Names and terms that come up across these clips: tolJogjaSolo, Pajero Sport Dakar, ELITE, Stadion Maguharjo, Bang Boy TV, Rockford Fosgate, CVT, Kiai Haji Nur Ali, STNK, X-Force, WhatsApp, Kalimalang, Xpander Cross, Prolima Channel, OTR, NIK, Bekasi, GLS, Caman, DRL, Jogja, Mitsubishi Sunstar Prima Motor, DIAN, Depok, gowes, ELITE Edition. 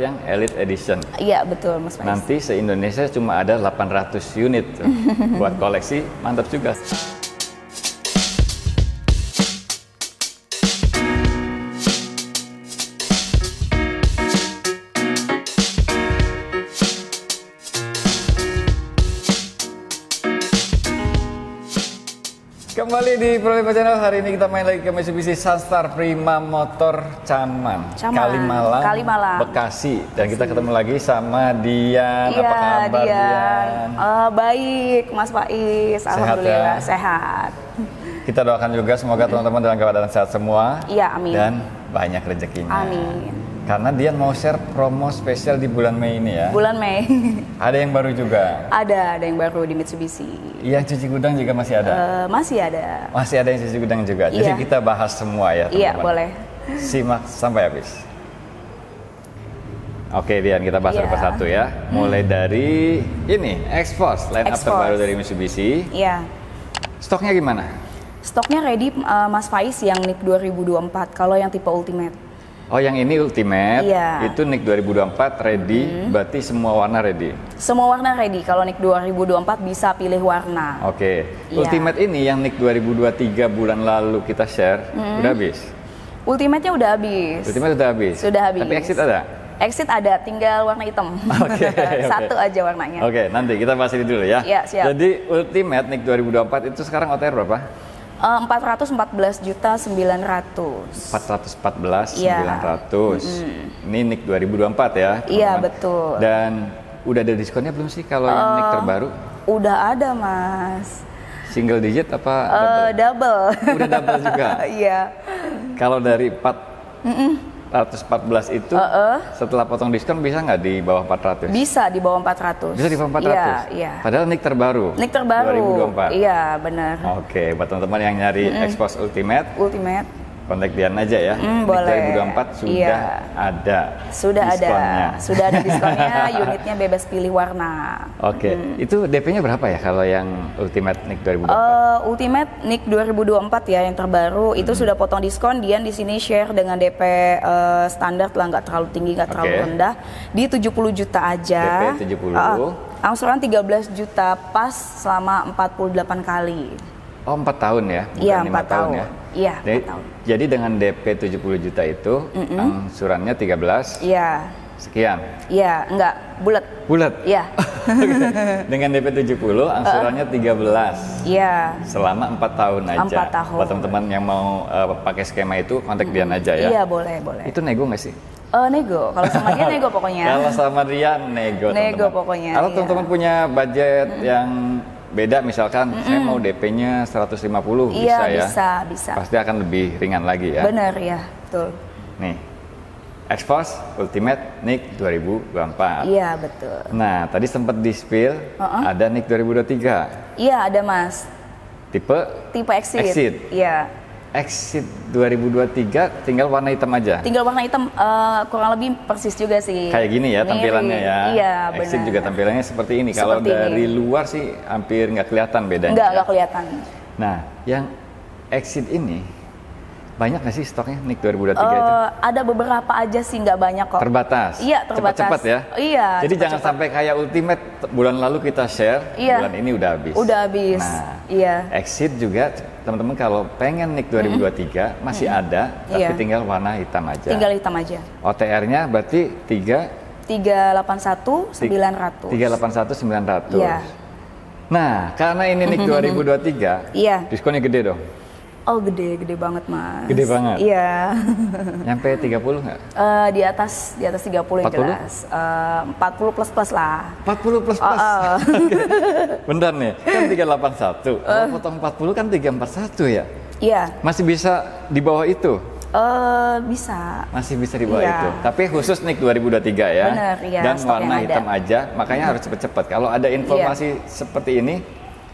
Yang Elite Edition. Iya betul Mas Faiz. Nanti se-Indonesia cuma ada 800 unit tuh. Buat koleksi mantap juga. Kembali di Prolima Channel, hari ini kita main lagi ke Mitsubishi Sunstar Prima Motor Caman. Kalimalang, Bekasi. Dan kita ketemu lagi sama Dian. Apa kabar Dian? Baik Mas Faiz, alhamdulillah sehat. Kita doakan juga semoga teman-teman dalam keadaan sehat semua. Iya, amin. Dan banyak rezekinya. Amin. Karena Dian mau share promo spesial di bulan Mei ini ya. Bulan Mei. Ada yang baru juga. Ada yang baru di Mitsubishi. Yang cuci gudang juga masih ada. Masih ada. Masih ada yang cuci gudang juga. Jadi kita bahas semua ya, teman-teman. Iya, boleh. Simak sampai habis. Oke Dian, kita bahas satu-satu ya. Mulai dari ini, X-Force, line up terbaru dari Mitsubishi. Iya. Stoknya gimana? Stoknya ready Mas Faiz yang NIK 2024 kalau yang tipe Ultimate. Oh yang ini Ultimate, itu NIK 2024 ready, berarti semua warna ready? Semua warna ready, kalau NIK 2024 bisa pilih warna. Oke, Ultimate ini yang NIK 2023 bulan lalu kita share, udah habis? Ultimate-nya udah habis. Ultimate udah habis? Sudah habis. Tapi exit ada? Exit ada, tinggal warna hitam. Oke. Satu aja warnanya. Oke, nanti kita bahas ini dulu ya. Iya, siap. Jadi Ultimate NIK 2024 itu sekarang OTR berapa? 414.900.000. 414.900.000. Ini NIK 2024 ya. Iya betul. Dan udah ada diskonnya belum sih kalau yang NIK terbaru? Udah ada Mas. Single digit apa? Double. Udah double juga. Iya. Kalau dari 414 itu setelah potong diskon bisa nggak di bawah 400? Bisa di bawah 400. Bisa di bawah 400? Iya, iya. Padahal NIK terbaru? NIK terbaru. 2024? Iya, benar. Oke, buat teman-teman yang nyari X-Force Ultimate kontak Dian aja ya. Boleh. NIK 2024 sudah ada. Sudah diskonnya. Sudah ada diskonnya, unitnya bebas pilih warna. Oke, itu DP-nya berapa ya kalau yang Ultimate NIK 2024? Ultimate NIK 2024 ya yang terbaru, itu sudah potong diskon. Dian di sini share dengan DP standar lah, nggak terlalu tinggi, nggak terlalu rendah, di 70 juta aja. DP 70. Angsuran 13 juta pas selama 48 kali. Oh 4 tahun ya? Iya 4 tahun ya? Iya 4 tahun. Jadi dengan DP 70 juta itu angsurannya 13? Iya. Sekian? Iya, enggak, bulat. Bulat? Iya. Dengan DP 70 angsurannya 13? Iya. Selama 4 tahun aja. 4 tahun. Buat teman-teman yang mau pakai skema itu kontak Dian aja ya? Iya boleh, boleh. Itu nego nggak sih? Nego, kalau sama dia nego pokoknya. Kalau sama dia nego. Nego teman-teman. Pokoknya. Kalau teman-teman punya budget yang beda misalkan saya mau DP-nya 150 bisa ya? Bisa. Pasti akan lebih ringan lagi ya? Benar ya, betul. Nih, X-Force Ultimate NIK 2024. Iya betul. Nah tadi sempat di-spill ada NIK 2023. Iya ada Mas. Tipe Exit. Iya. Exit 2023 tinggal warna hitam aja. Tinggal warna hitam, kurang lebih persis juga sih. Kayak gini ya tampilannya ya. Iya, Exit bener. Juga tampilannya seperti ini. Kalau dari luar sih hampir nggak kelihatan bedanya. Nggak kelihatan. Nah, yang Exit ini banyak nggak sih stoknya NIK 2023 itu? Ada beberapa aja sih, nggak banyak kok. Terbatas. Iya, terbatas. Cepat-cepat ya. Iya. Jadi jangan sampai kayak Ultimate bulan lalu kita share, bulan ini udah habis. Udah habis. Nah, iya. Exit juga. Teman-teman kalau pengen NIK 2023 masih ada, tapi tinggal warna hitam aja. Tinggal hitam aja. OTR-nya berarti 381.900. 381.900. Iya. Nah, karena ini NIK 2023, diskonnya gede dong. Oh gede banget Mas. Gede banget? Iya. Nyampe 30 nggak? Di atas 30 40? Yang jelas. 40 plus lah. 40 plus plus? Bener nih, kan 381. Kalau potong 40 kan 341 ya? Iya. Masih bisa di bawah itu? Bisa. Masih bisa di bawah itu. Tapi khusus NIK 2023 ya? Bener, iya. Dan warna hitam aja, makanya harus cepet-cepet. Kalau ada informasi seperti ini,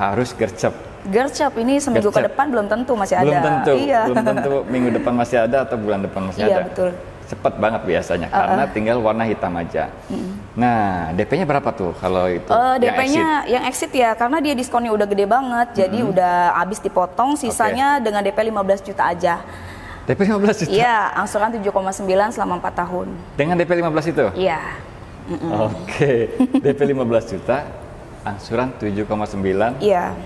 harus gercep. Ini seminggu ke depan belum tentu masih ada. Belum tentu minggu depan masih ada atau bulan depan masih ada. Iya betul. Cepat banget biasanya karena tinggal warna hitam aja. Nah, DP-nya berapa tuh kalau itu? DP-nya yang Exit ya, karena dia diskonnya udah gede banget, jadi udah habis dipotong, sisanya dengan DP 15 juta aja. DP 15 juta? Iya, angsuran 7,9 selama 4 tahun. Dengan DP 15 itu? Iya. Oke, DP 15 juta, angsuran 7,9. Iya.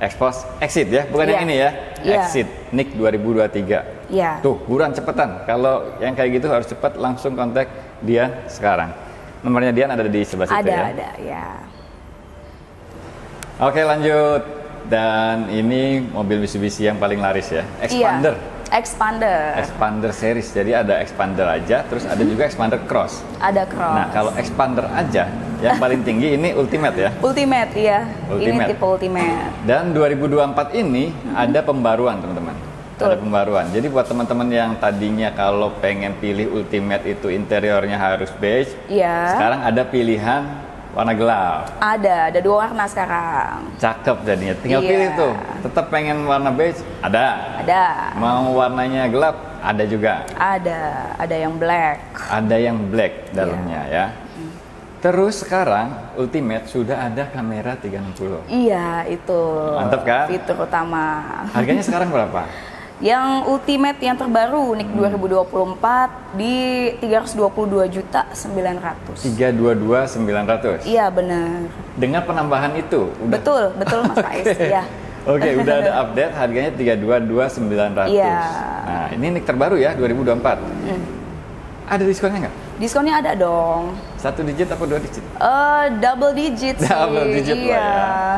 X-Force, exit ya, bukan yang ini ya. Exit, NIK 2023. Iya. Tuh, buruan cepetan. Kalau yang kayak gitu harus cepat, langsung kontak Dian sekarang. Nomornya Dian ada di sebelah situ ya? Ada, ya. Oke, lanjut. Dan ini mobil Mitsubishi yang paling laris ya, Xpander. Iya. Xpander series, jadi ada Xpander aja, terus ada juga Xpander Cross. Ada Cross. Nah, kalau Xpander aja, yang paling tinggi ini Ultimate ya? Ultimate, iya. Ultimate. Ini tipe Ultimate. Dan 2024 ini ada pembaruan, teman-teman. Ada pembaruan. Jadi buat teman-teman yang tadinya kalau pengen pilih Ultimate itu interiornya harus beige, sekarang ada pilihan warna gelap. Ada dua warna sekarang. Cakep jadinya. Tinggal pilih tuh. Tetap pengen warna beige? Ada. Ada. Mau warnanya gelap? Ada juga. Ada yang black. Ada yang black dalamnya ya. Terus sekarang Ultimate sudah ada kamera 360. Iya, itu. Mantap kan? Fitur utama. Harganya sekarang berapa? Yang Ultimate yang terbaru NIK 2024 di 322.900.000. 322.900. Iya, benar. Dengan penambahan itu. Udah... Betul Mas Ais, ya. Oke, udah ada update harganya 322.900. Iya. Nah, ini NIK terbaru ya 2024. Ada diskonnya nggak? Diskonnya ada dong. 1 digit apa 2 digit? Double digit sih. Double digit lah ya.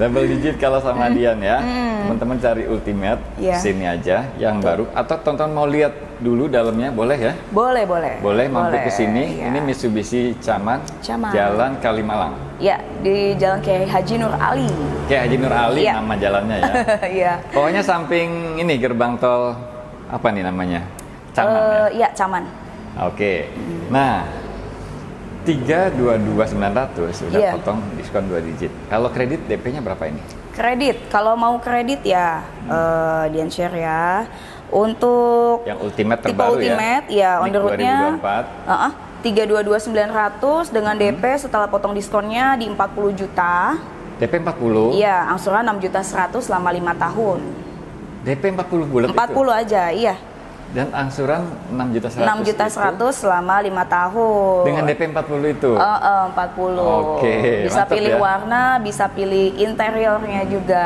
Double digit kalau sama Dian ya. Teman-teman cari Ultimate sini aja yang baru. Atau tonton mau lihat dulu dalamnya boleh ya? Boleh. Boleh mampir ke sini. Ini Mitsubishi Caman. Jalan Kalimalang. Ya, di Jalan Kiai Haji Nur Ali. Kiai Haji Nur Ali nama jalannya ya. Iya. Pokoknya samping ini gerbang tol apa nih namanya? Caman ya? Iya, Caman. Oke. Nah, 322.900 sudah potong diskon 2 digit. Kalau kredit DP-nya berapa ini? Kredit, kalau mau kredit ya Dian share ya. Untuk yang Ultimate terbaru tipe Ultimate ya on the road-nya 322.900 dengan DP setelah potong diskonnya di 40 juta. DP 40? Iya, angsuran 6.100.000 selama 5 tahun. DP 40 bulan 40 itu? 40 aja, iya. Dan angsuran 6.100.000 selama 5 tahun. Dengan DP 40 itu? 40. Oke, bisa pilih warna, bisa pilih interiornya juga.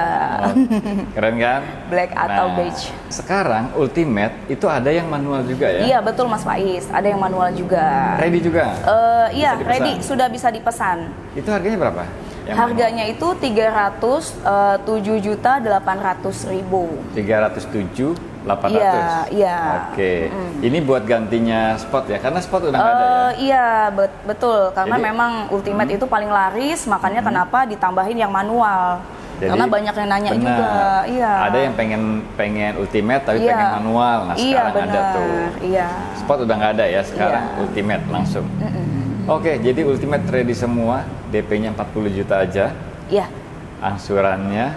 Keren kan? Black atau beige. Sekarang Ultimate itu ada yang manual juga ya? Iya betul Mas Faiz, ada yang manual juga. Ready juga? Iya ready, sudah bisa dipesan. Itu harganya berapa? Yang harganya itu 307.800.000. 307.800. Iya. Oke. Ini buat gantinya Sport ya, karena Sport udah nggak ada ya. Iya, betul. Karena jadi, memang Ultimate itu paling laris, makanya kenapa ditambahin yang manual. Jadi, karena banyak yang nanya juga. Iya. Ada yang pengen Ultimate tapi pengen manual. Nah, sekarang ada tuh. Iya. Sport udah nggak ada ya, sekarang Ultimate langsung. Oke, jadi Ultimate ready semua, DP-nya 40 juta aja. Iya. Angsurannya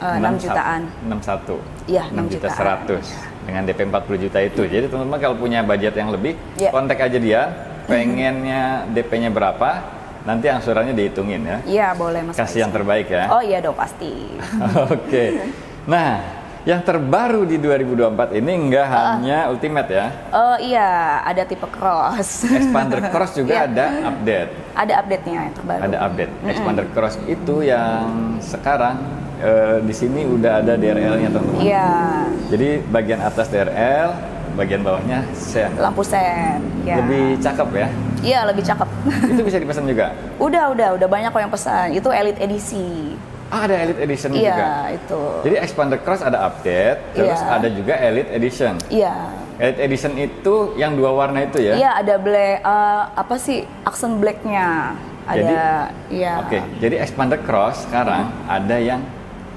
6 jutaan. 61. Iya, 6.100.000 dengan DP 40 juta itu. Jadi teman-teman kalau punya budget yang lebih, kontak aja dia. Pengennya DP-nya berapa? Nanti angsurannya dihitungin ya. Iya, boleh Mas. Kasih yang terbaik ya. Oh iya dong pasti. Oke. Nah, yang terbaru di 2024 ini enggak hanya Ultimate ya? Iya, ada tipe Cross. Xpander Cross juga ada update. Ada update-nya yang terbaru. Ada update. Xpander Cross itu yang sekarang di sini udah ada DRL-nya teman-teman. Iya. Jadi bagian atas DRL, bagian bawahnya sen. Lampu sen. Ya. Lebih cakep ya? Iya, lebih cakep. Itu bisa dipesan juga? Udah banyak kok yang pesan. Itu Elite Edisi. Ah, ada Elite Edition juga. Iya, itu. Jadi Xpander Cross ada update, terus ada juga Elite Edition. Iya. Elite Edition itu yang dua warna itu ya? Iya, ada black accent black-nya. Ada jadi Xpander Cross sekarang ada yang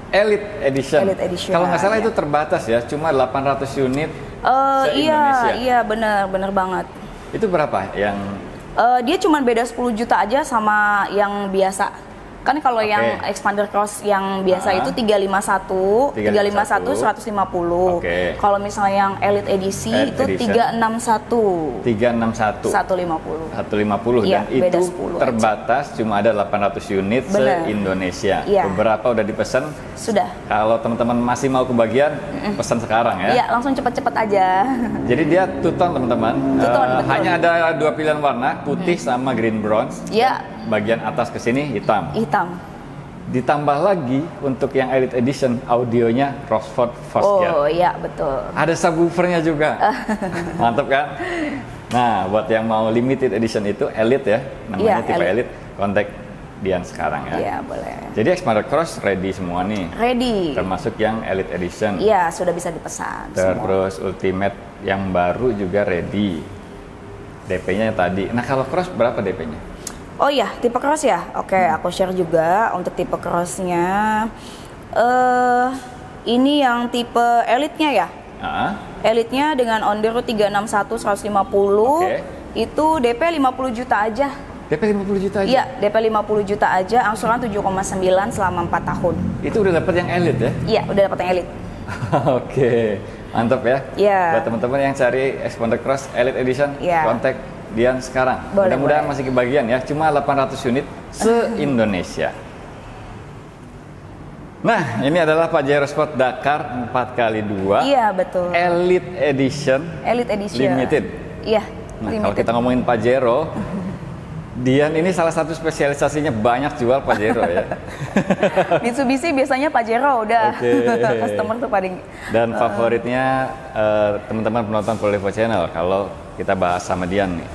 Elite Edition. Kalau nggak salah itu terbatas ya, cuma 800 unit se-Indonesia. Iya, benar banget. Itu berapa yang dia cuma beda 10 juta aja sama yang biasa. Kan kalau yang Xpander Cross yang biasa itu 351, 150. Kalau misalnya yang Elite Edisi itu 361. 150. Ya, dan itu terbatas aja. Cuma ada 800 unit se-Indonesia. Ya. Beberapa udah dipesan. Sudah. Kalau teman-teman masih mau kebagian, pesan sekarang ya. Iya, langsung cepet-cepet aja. Jadi dia two-tone teman-teman. Hanya ada dua pilihan warna, putih sama green bronze. Iya. Bagian atas ke sini hitam. Hitam. Ditambah lagi untuk yang Elite Edition audionya Rockford Fosgate. Oh iya, betul. Ada subwoofernya juga. Mantap kan? Nah, buat yang mau limited edition itu Elite ya, namanya tipe Elite. Kontak Dian sekarang ya. Iya, boleh. Jadi Xpander Cross ready semua nih. Ready. Termasuk yang Elite Edition. Iya, sudah bisa dipesan. Terus semua. Ultimate yang baru juga ready. DP-nya tadi. Nah, kalau Cross berapa DP-nya? Oh iya, tipe Cross ya. Oke, aku share juga untuk tipe Cross-nya. Ini yang tipe Elite-nya ya? Elite-nya dengan on the road 361 150. Itu DP 50 juta aja. DP 50 juta aja? Iya, DP 50 juta aja, angsuran 7,9 selama 4 tahun. Itu udah dapat yang Elite ya? Iya, udah dapat yang Elite. Mantap ya. Buat teman-teman yang cari Xpander Cross Elite Edition, kontak Dian sekarang. Mudah-mudahan masih kebagian ya, cuma 800 unit se-Indonesia. Nah, ini adalah Pajero Sport Dakar 4x2. Iya, betul. Elite Edition. Elite Edition. Limited. Iya, nah, limited. Kalau kita ngomongin Pajero, Dian ini salah satu spesialisasinya banyak jual Pajero ya. Mitsubishi biasanya Pajero udah customer tuh paling. Dan favoritnya teman-teman penonton Prolima Channel kalau kita bahas sama Dian nih.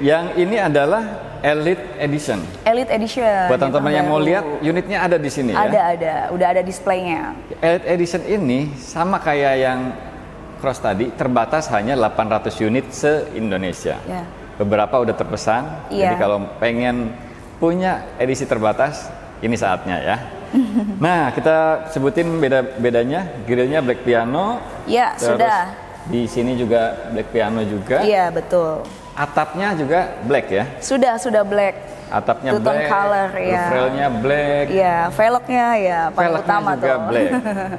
Yang ini adalah Elite Edition. Elite Edition. Buat teman-teman yang mau lihat unitnya ada di sini ya. Ada, udah ada displaynya. Elite Edition ini sama kayak yang Cross tadi, terbatas hanya 800 unit se-Indonesia. Beberapa udah terpesan, jadi kalau pengen punya edisi terbatas, ini saatnya ya. Nah, kita sebutin bedanya, grillnya black piano. Ya, terus sudah. Di sini juga black piano juga. Iya, betul. Atapnya juga black ya? Sudah black. Atapnya black, color, railnya black. Iya, velgnya ya paling utama juga tuh. Black.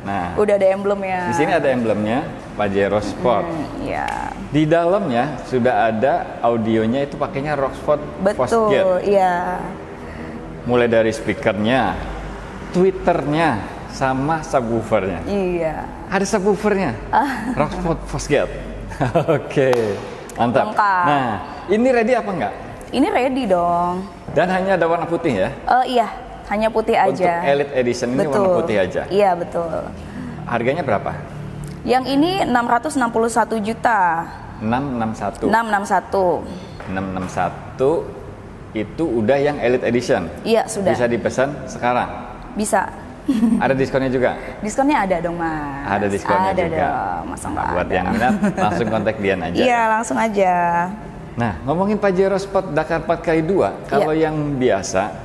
Nah, udah ada emblemnya. Di sini ada emblemnya Pajero Sport. Di dalamnya sudah ada audionya, itu pakainya Rockford Fosgate. Betul, iya. Mulai dari speakernya, tweeternya, sama subwoofernya. Iya. Ada subwoofernya. Rockford Fosgate. Mantap. Nah, ini ready apa enggak? Ini ready dong. Dan hanya ada warna putih ya? Iya, hanya putih aja. Untuk Elite Edition ini warna putih aja? Iya, betul. Harganya berapa? Yang ini 661 juta. 661 itu udah yang Elite Edition? Iya, sudah. Bisa dipesan sekarang? Bisa. Ada diskonnya juga? Diskonnya ada dong, Mas. Ada diskonnya juga? Ada. Buat yang minat, langsung kontak Dian aja. Iya, langsung aja. Nah, ngomongin Pajero Sport Dakar 4x2, kalau yang biasa,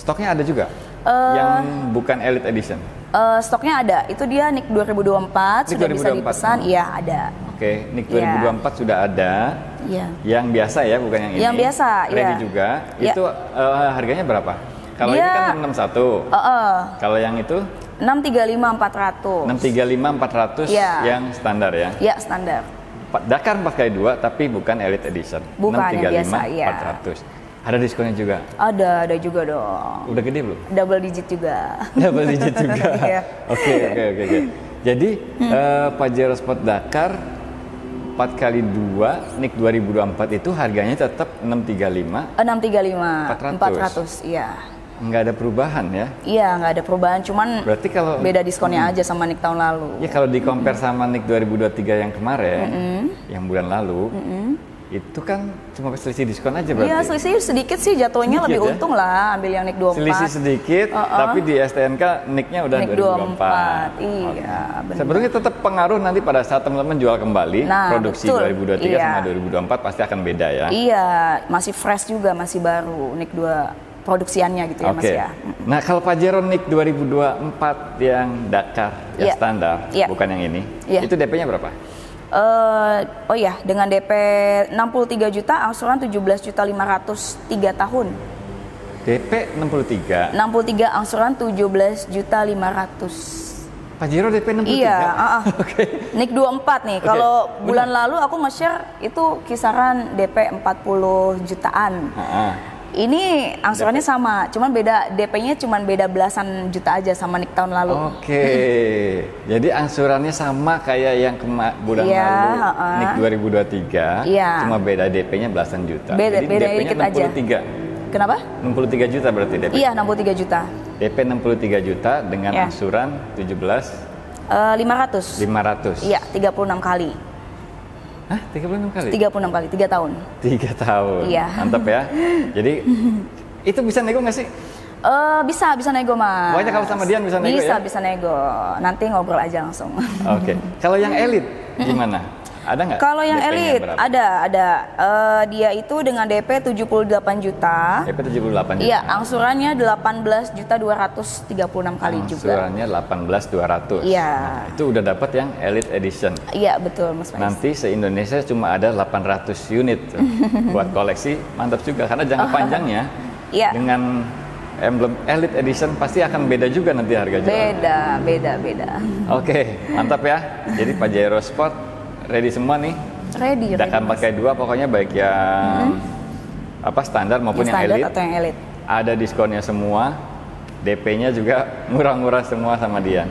stoknya ada juga? Yang bukan Elite Edition? Stoknya ada, itu dia NIK 2024, sudah bisa dipesan, iya ada. NIK 2024 sudah ada, yang biasa ya, bukan yang ini? Yang biasa, ready juga, itu harganya berapa? Kalau ini kan 661, kalau yang itu? 635.400. 635.400 yang standar ya? Iya, standar. Dakar 4x2 tapi bukan Elite Edition. Bukan, 635.400. Ada diskonnya juga? Ada juga dong. Udah gede belum? Double digit juga. Double digit juga. Oke. Jadi Pajero Sport Dakar 4x2 NIK 2024 itu harganya tetap 635.400. Iya. Nggak ada perubahan ya? Iya, nggak ada perubahan, cuman berarti kalau beda diskonnya aja sama NIK tahun lalu. Ya, kalau di compare sama NIK 2023 yang kemarin, yang bulan lalu, itu kan cuma selisih diskon aja berarti? Iya, selisih sedikit sih, jatuhnya lebih untung lah ambil yang NIK 24. Selisih sedikit, tapi di STNK NIK-nya udah NIK 2024. Iya, benar. Sebetulnya tetap pengaruh nanti pada saat teman-teman jual kembali, produksi 2023 sama 2024 pasti akan beda ya? Iya, masih fresh juga, masih baru NIK 2. Produksiannya gitu ya Mas ya. Nah, kalau Pajero NIK 2024 yang Dakar yang standar, bukan yang ini, itu DP-nya berapa? Dengan DP 63 juta, angsuran 17.500 3 tahun. DP 63. 63 angsuran 17.500.000. Pajero DP 63? Iya, okay. Nik 24 nih, okay. Kalau bulan lalu aku nge-share itu kisaran DP 40 jutaan. Ini angsurannya DP sama, cuman beda DP-nya cuman beda belasan juta aja sama Nik tahun lalu. Oke, jadi angsurannya sama kayak yang bulan lalu, Nik 2023, cuma beda DP-nya belasan juta. Jadi DP-nya dikit 63 aja. Kenapa? 63 juta berarti DP? Iya, 63 juta. DP 63 juta dengan angsuran 17.500. 500. Iya, 36 kali. Hah, 36 kali? 36 kali, 3 tahun. 3 tahun. Iya. Mantap ya. Jadi itu bisa nego nggak sih? Bisa nego, Mas. Pokoknya kalau sama Dian bisa nego. Bisa nego. Nanti ngobrol aja langsung. Oke. Kalau yang Elite gimana? Ada nggak? Kalau yang Elite ada. Dia itu dengan DP 78 juta. DP 78 juta. Iya, angsurannya 18.236 kali juga. Angsurannya 18.200. Iya. Nah, itu udah dapat yang Elite Edition. Iya, betul Mas Faiz. Nanti se-Indonesia cuma ada 800 unit buat koleksi. Mantap juga karena jangka panjangnya. Iya. Dengan emblem Elite Edition pasti akan beda juga nanti harga jualan. Beda. Oke, mantap ya. Jadi Pajero Sport ready semua nih. Ready. Akan pakai dua pokoknya, baik yang apa standar maupun yang Elite. Ada diskonnya semua. DP-nya juga murah-murah semua sama Dian.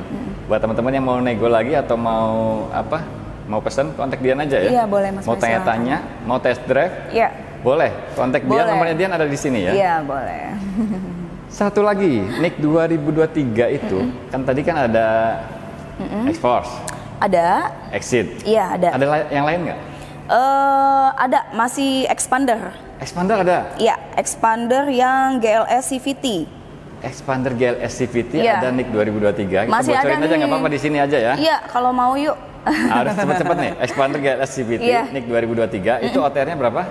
Buat teman-teman yang mau nego lagi atau mau apa? Mau pesan kontak Dian aja ya. Iya, boleh Mas. Mau tanya-tanya, mau test drive? Iya. Boleh. Kontak Dian, nomornya Dian ada di sini ya. Iya, boleh. Satu lagi, Nik 2023 itu kan tadi kan ada X-Force. Ada. Exit. Iya, ada. Ada yang lain nggak? Ada, masih Xpander. Xpander ada? Iya, Xpander yang GLS CVT. Xpander GLS CVT ada Nik 2023. Kita masih bocorin aja, nggak apa-apa, di sini aja ya. Iya, kalau mau yuk. Harus cepet-cepet nih, Xpander GLS CVT Nik 2023, itu OTR-nya berapa?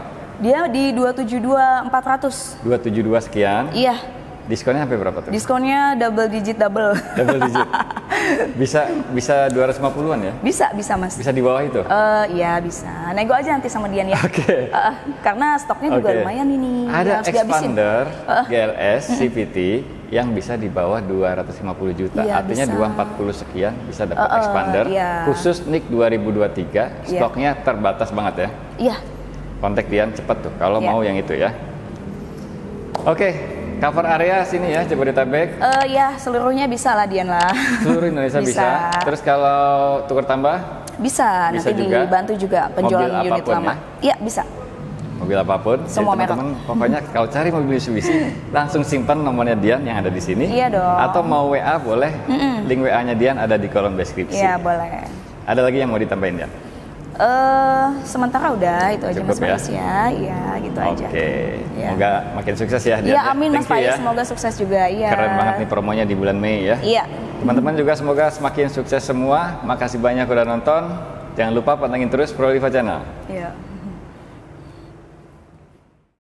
Dia di 272.400. 272 sekian? Iya. Diskonnya sampai berapa tuh? Diskonnya double digit. Bisa 250-an ya? Bisa Mas. Bisa di bawah itu? Iya bisa. Nego aja nanti sama Dian ya. Oke. Karena stoknya juga lumayan ini. Ada Xpander GLS CVT yang bisa di bawah 250 juta. Ya, artinya bisa. 240 sekian bisa dapat Xpander. Khusus Nik 2023 stoknya terbatas banget ya. Iya. Kontak Dian cepet tuh kalau mau yang itu ya. Oke. Cover area sini ya, Jabodetabek? Ya, seluruhnya bisa lah Dian lah. Seluruh Indonesia bisa. Terus kalau tukar tambah? Bisa nanti juga. Dibantu juga penjualan mobil unit lama. Iya, bisa. Mobil apapun. Semua merek. Pokoknya kalau cari mobil Mitsubishi, langsung simpan nomornya Dian yang ada di sini. Iya dong. Atau mau WA boleh, link WA-nya Dian ada di kolom deskripsi. Iya, boleh. Ada lagi yang mau ditambahin Dian? Sementara udah itu aja Mas Faiz ya, gitu aja. Oke, semoga makin sukses ya. Iya, amin Mas Faiz, semoga sukses juga. Iya. Keren banget nih promonya di bulan Mei ya. Iya. Teman-teman juga semoga semakin sukses semua. Makasih banyak udah nonton. Jangan lupa pantengin terus Prolima Channel. Iya.